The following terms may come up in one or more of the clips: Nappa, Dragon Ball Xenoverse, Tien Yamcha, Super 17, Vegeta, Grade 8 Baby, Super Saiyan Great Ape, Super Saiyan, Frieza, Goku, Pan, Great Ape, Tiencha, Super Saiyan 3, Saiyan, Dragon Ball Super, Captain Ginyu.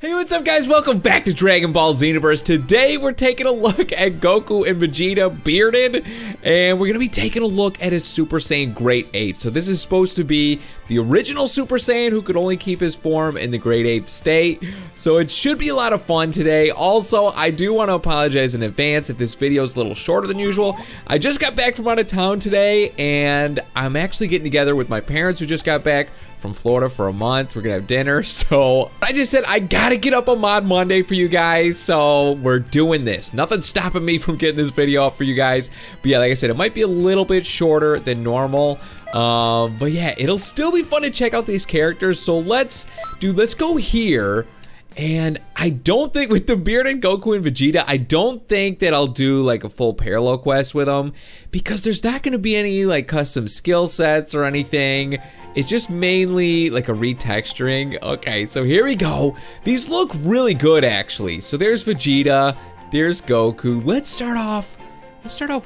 Hey, what's up guys? Welcome back to Dragon Ball Xenoverse. Today we're taking a look at Goku and Vegeta bearded, and we're gonna be taking a look at his Super Saiyan Great Ape. So this is supposed to be the original Super Saiyan who could only keep his form in the Great Ape state. So it should be a lot of fun today. Also, I do want to apologize in advance if this video is a little shorter than usual. I just got back from out of town today, and I'm actually getting together with my parents who just got back from Florida for a month. We're gonna have dinner. So I just said I gotta get up a Mod Monday for you guys, so we're doing this. Nothing's stopping me from getting this video up for you guys. But yeah, like I said, it might be a little bit shorter than normal, but yeah, it'll still be fun to check out these characters. So let's go here. And I don't think with the bearded Goku and Vegeta, I don't think that I'll do like a full parallel quest with them, because there's not going to be any like custom skill sets or anything. It's just mainly like a retexturing. Okay, so here we go. These look really good actually. So there's Vegeta, there's Goku. Let's start off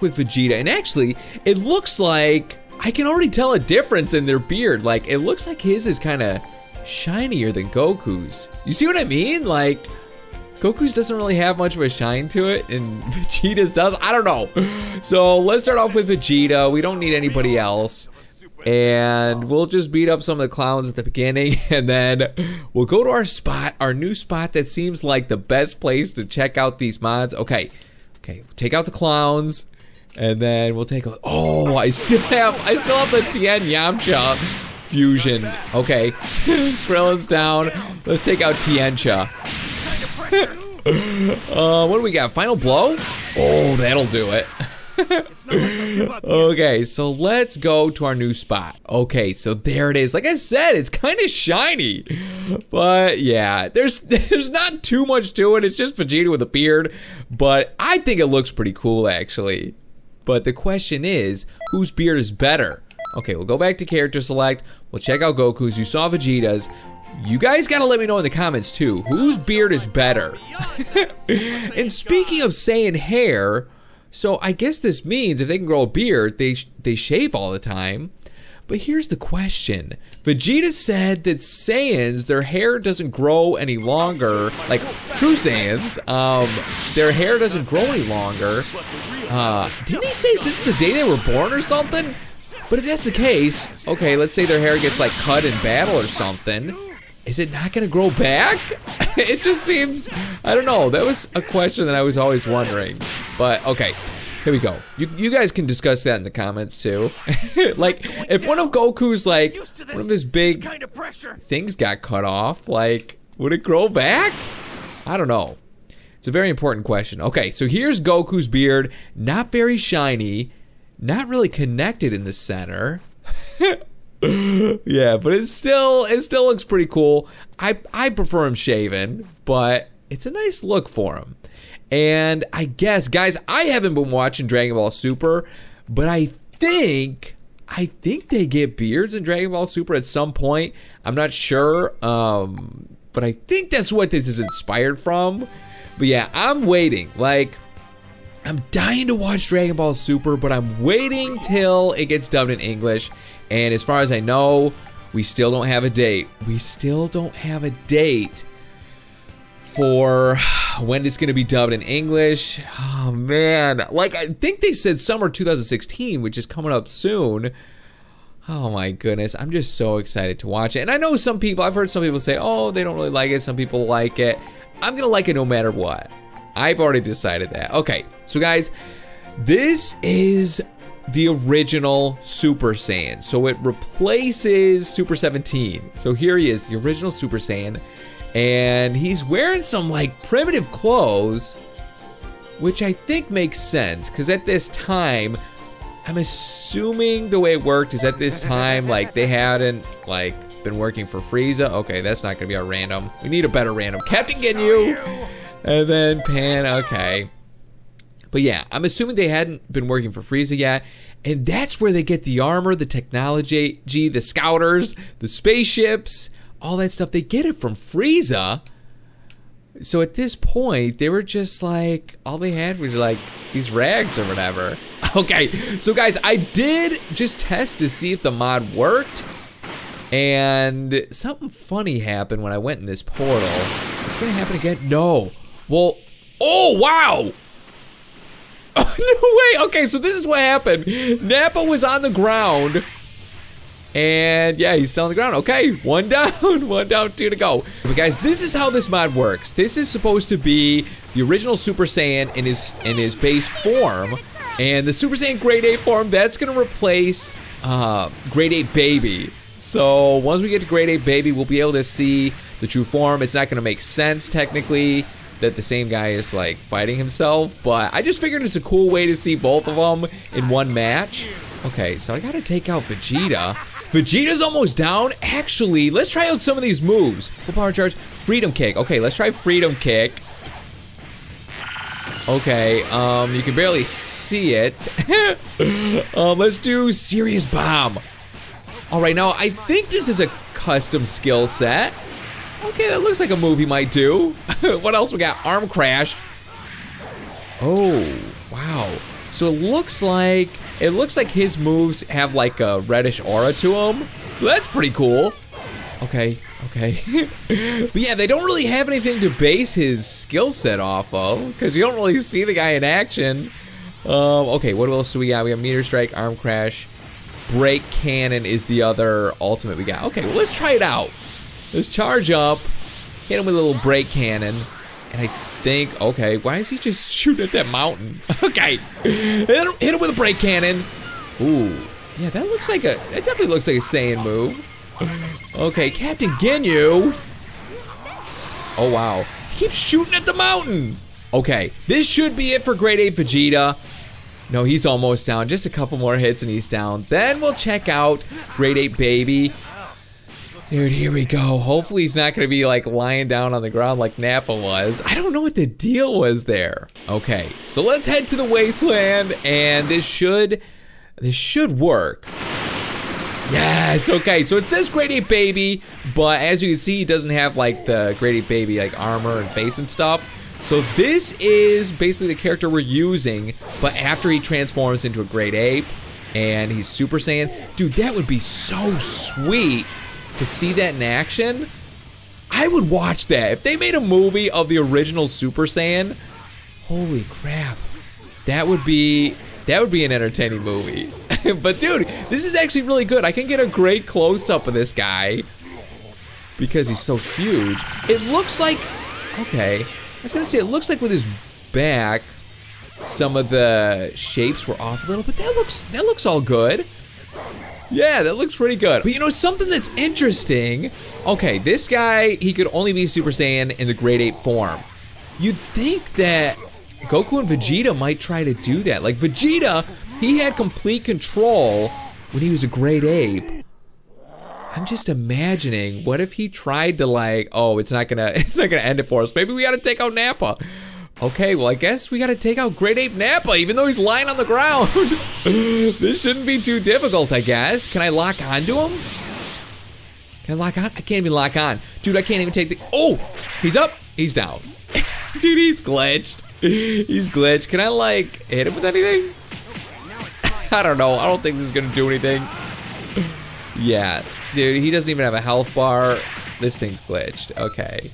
with Vegeta. And actually, it looks like I can already tell a difference in their beard. Like it looks like his is kind of shinier than Goku's. You see what I mean? Like Goku's doesn't really have much of a shine to it, and Vegeta's does. I don't know. So let's start off with Vegeta. We don't need anybody else, and we'll just beat up some of the clowns at the beginning, and then we'll go to our spot, our new spot that seems like the best place to check out these mods. Okay, we'll take out the clowns, and then we'll take a look. Oh, I still have the Tien Yamcha fusion. Okay, Krillin's down. Let's take out Tiencha. What do we got? Final blow? Oh, that'll do it. Okay, so let's go to our new spot. Okay, so there it is. Like I said, it's kind of shiny, but yeah, there's not too much to it. It's just Vegeta with a beard, but I think it looks pretty cool actually. But the question is, whose beard is better? Okay, we'll go back to character select. We'll check out Goku's. You saw Vegeta's. You guys gotta let me know in the comments too, whose beard is better? And speaking of Saiyan hair, so I guess this means if they can grow a beard, they shave all the time. But here's the question. Vegeta said that Saiyans, their hair doesn't grow any longer. Like, true Saiyans, their hair doesn't grow any longer. Didn't he say since the day they were born or something? But if that's the case, okay, let's say their hair gets like cut in battle or something. Is it not gonna grow back? It just seems, I don't know. That was a question that I was always wondering. But okay, here we go. You guys can discuss that in the comments too. Like if one of Goku's like, one of his big things got cut off, like would it grow back? I don't know. It's a very important question. Okay, so here's Goku's beard, not very shiny, not really connected in the center. Yeah, but it still looks pretty cool. I prefer him shaven, but it's a nice look for him. And I guess, guys, I haven't been watching Dragon Ball Super, but I think they get beards in Dragon Ball Super at some point. I'm not sure, but I think that's what this is inspired from. But yeah, I'm waiting. Like, I'm dying to watch Dragon Ball Super, but I'm waiting till it gets dubbed in English. And as far as I know, we still don't have a date. We still don't have a date for when it's gonna be dubbed in English. Oh man, like I think they said summer 2016, which is coming up soon. Oh my goodness, I'm just so excited to watch it. And I know some people, I've heard some people say, oh, they don't really like it, some people like it. I'm gonna like it no matter what. I've already decided that. Okay, so guys, this is the original Super Saiyan. So it replaces Super 17. So here he is, the original Super Saiyan. And he's wearing some like primitive clothes, which I think makes sense, because at this time, I'm assuming the way it worked is at this time, like they hadn't like been working for Frieza. Okay, that's not gonna be our random. We need a better random. Captain Ginyu! And then Pan, okay. But yeah, I'm assuming they hadn't been working for Frieza yet. And that's where they get the armor, the technology, the scouters, the spaceships, all that stuff. They get it from Frieza. So at this point, they were just like, all they had was like these rags or whatever. Okay, so guys, I did just test to see if the mod worked. And something funny happened when I went in this portal. It's gonna happen again? No. Well, oh, wow! No way! Okay, so this is what happened. Nappa was on the ground. And yeah, he's still on the ground. Okay, one down, two to go. But guys, this is how this mod works. This is supposed to be the original Super Saiyan in his base form. And the Super Saiyan Great Ape form, that's gonna replace Grade 8 Baby. So once we get to Grade 8 Baby, we'll be able to see the true form. It's not gonna make sense technically that the same guy is like fighting himself, but I just figured it's a cool way to see both of them in one match. Okay, so I gotta take out Vegeta. Vegeta's almost down. Actually, let's try out some of these moves. Full power charge, freedom kick. Okay, let's try freedom kick. Okay, you can barely see it. Let's do serious bomb. All right, now I think this is a custom skill set. Okay, that looks like a move he might do. What else we got? Arm crash. Oh, wow. So it looks like his moves have like a reddish aura to them. So that's pretty cool. Okay, okay. But yeah, they don't really have anything to base his skill set off of because you don't really see the guy in action. Okay, what else do we got? We got meteor strike, arm crash, break cannon is the other ultimate we got. Okay, well, let's try it out. Let's charge up, hit him with a little break cannon, and I think, okay, why is he just shooting at that mountain? Okay, hit him with a break cannon. Ooh, yeah, that definitely looks like a Saiyan move. Okay, Captain Ginyu. Oh, wow, he keeps shooting at the mountain. Okay, this should be it for Grade 8 Vegeta. No, he's almost down, just a couple more hits and he's down. Then we'll check out Grade 8 Baby. Dude, here we go. Hopefully he's not gonna be like lying down on the ground like Nappa was. I don't know what the deal was there. Okay, so let's head to the wasteland and this should work. Yes, okay, so it says Great Ape Baby, but as you can see, he doesn't have like the Great Ape Baby like armor and face and stuff. So this is basically the character we're using, but after he transforms into a Great Ape and he's Super Saiyan. Dude, that would be so sweet to see that in action. I would watch that. If they made a movie of the original Super Saiyan, holy crap, that would be an entertaining movie. But dude, this is actually really good. I can get a great close-up of this guy because he's so huge. It looks like, okay, I was gonna say it looks like with his back, some of the shapes were off a little, but that looks all good. Yeah, that looks pretty good. But you know, something that's interesting. Okay, this guy, he could only be Super Saiyan in the Great Ape form. You'd think that Goku and Vegeta might try to do that. Like Vegeta, he had complete control when he was a Great Ape. I'm just imagining, what if he tried to like, oh, it's not gonna end it for us. Maybe we gotta take out Nappa. Okay, well, I guess we gotta take out Great Ape Nappa, even though he's lying on the ground. This shouldn't be too difficult, I guess. Can I lock onto him? Can I lock on? I can't even lock on. Dude, I can't even take the, oh, he's up, he's down. Dude, he's glitched. He's glitched. Can I, like, hit him with anything? I don't know. I don't think this is gonna do anything. Yeah, dude, he doesn't even have a health bar. This thing's glitched, okay.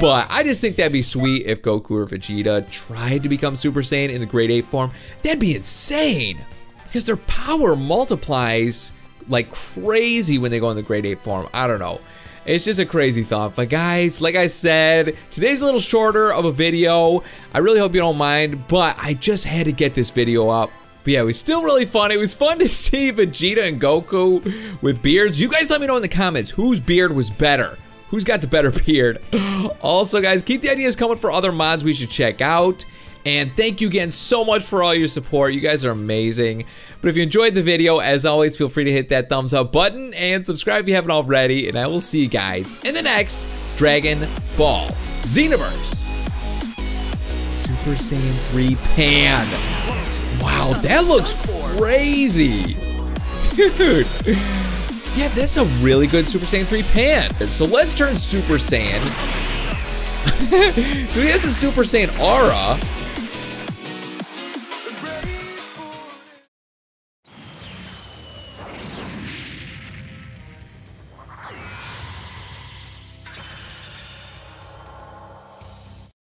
But I just think that'd be sweet if Goku or Vegeta tried to become Super Saiyan in the Great Ape form. That'd be insane, because their power multiplies like crazy when they go in the Great Ape form. I don't know. It's just a crazy thought. But guys, like I said, today's a little shorter of a video. I really hope you don't mind, but I just had to get this video up. But yeah, it was still really fun. It was fun to see Vegeta and Goku with beards. You guys let me know in the comments whose beard was better. Who's got the better beard? Also, guys, keep the ideas coming for other mods we should check out. And thank you again so much for all your support. You guys are amazing. But if you enjoyed the video, as always, feel free to hit that thumbs up button and subscribe if you haven't already. And I will see you guys in the next Dragon Ball Xenoverse Super Saiyan 3 Pan. Wow, that looks crazy. Dude. Yeah, that's a really good Super Saiyan 3 Pan. So let's turn Super Saiyan. So he has the Super Saiyan aura.